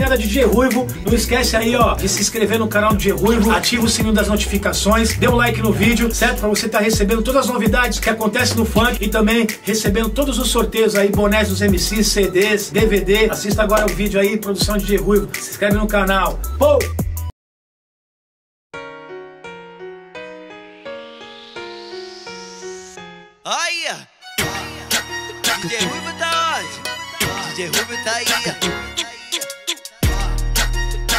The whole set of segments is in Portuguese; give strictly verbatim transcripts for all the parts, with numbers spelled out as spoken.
Era D J Rhuivo, não esquece aí ó de se inscrever no canal do D J Rhuivo, ativa o sininho das notificações, dê um like no vídeo, certo? Pra você estar tá recebendo todas as novidades que acontecem no funk e também recebendo todos os sorteios aí, bonés dos M Cs, C Ds, D V D. Assista agora o vídeo aí, produção de D J Rhuivo, se inscreve no canal. Pou! Olha! D J Rhuivo tá onde? D J Rhuivo tá aí.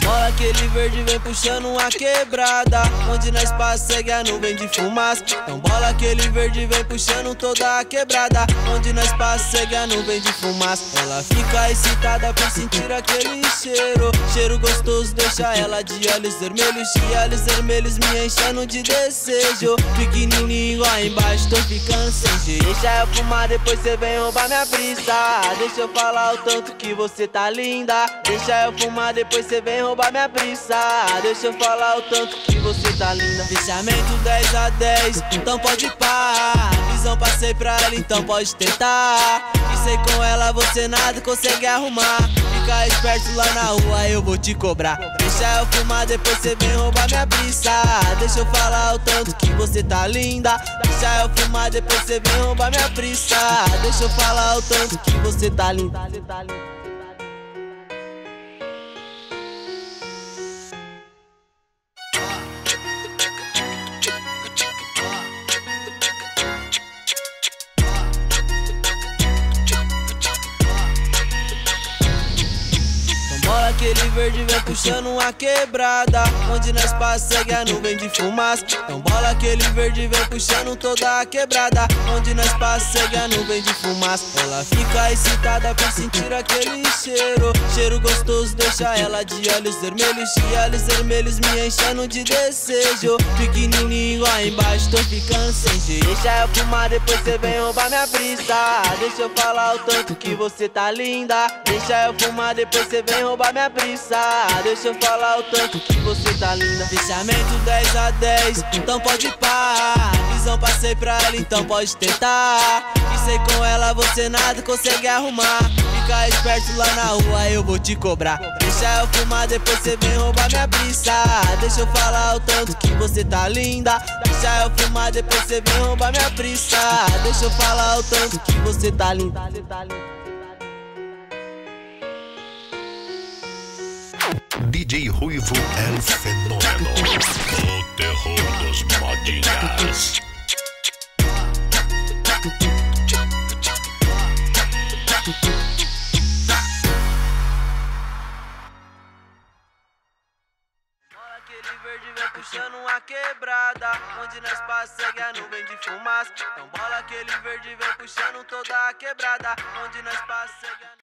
Tomou aquele verde, vem puxando a quebrada, onde nós passa segue a nuvem de fumaça. Então bola aquele verde, vem puxando toda a quebrada, onde nós passa segue a nuvem de fumaça. Ela fica excitada por sentir aquele cheiro, cheiro gostoso deixa ela de olhos vermelhos, de olhos vermelhos me enchendo de desejo. Pequenininho lá embaixo, tô ficando sem jeito. Deixa eu fumar, depois cê vem roubar minha brisa. Deixa eu falar o tanto que você tá linda. Deixa eu fumar, depois cê vem roubar minha brisa. Deixa eu falar o tanto que você tá linda. Fechamento dez a dez, então pode pá. Visão passei pra ela, então pode tentar. E sei com ela você nada consegue arrumar. Fica esperto lá na rua, eu vou te cobrar. Deixa eu fumar, depois cê vem roubar minha brisa. Deixa eu falar o tanto que você tá linda. Deixa eu fumar, depois cê vem roubar minha brisa. Deixa eu falar o tanto que você tá linda. Aquele verde vem puxando a quebrada, onde nós passa segue a nuvem de fumaça. Então bola aquele verde vem puxando toda a quebrada, onde nós passa segue a nuvem de fumaça. Ela fica excitada por sentir aquele cheiro, cheiro gostoso deixa ela de olhos vermelhos, de olhos vermelhos me enchendo de desejo. Pequenininho lá embaixo, tô ficando sem jeito. Deixa eu fumar, depois cê vem roubar minha brisa. Deixa eu falar o tanto que você tá linda. Deixa eu fumar, depois cê vem roubar minha brisa. Deixa eu falar o tanto que você tá linda. Fechamento dez a dez, então pode pá. Visão passei pra ela, então pode tentar. E sei com ela você nada consegue arrumar. Fica esperto lá na rua, eu vou te cobrar. Deixa eu fumar, depois cê vem roubar minha brisa. Deixa eu falar o tanto que você tá linda. Deixa eu fumar, depois cê vem roubar minha brisa. Deixa eu falar o tanto que você tá linda. D J Rhuivo é o fenômeno, o terror dos modinhas. Aquele verde vem puxando a quebrada, onde nós passa segue a nuvem de fumaça. Então bola aquele verde vem puxando toda a quebrada, onde nós passa segue a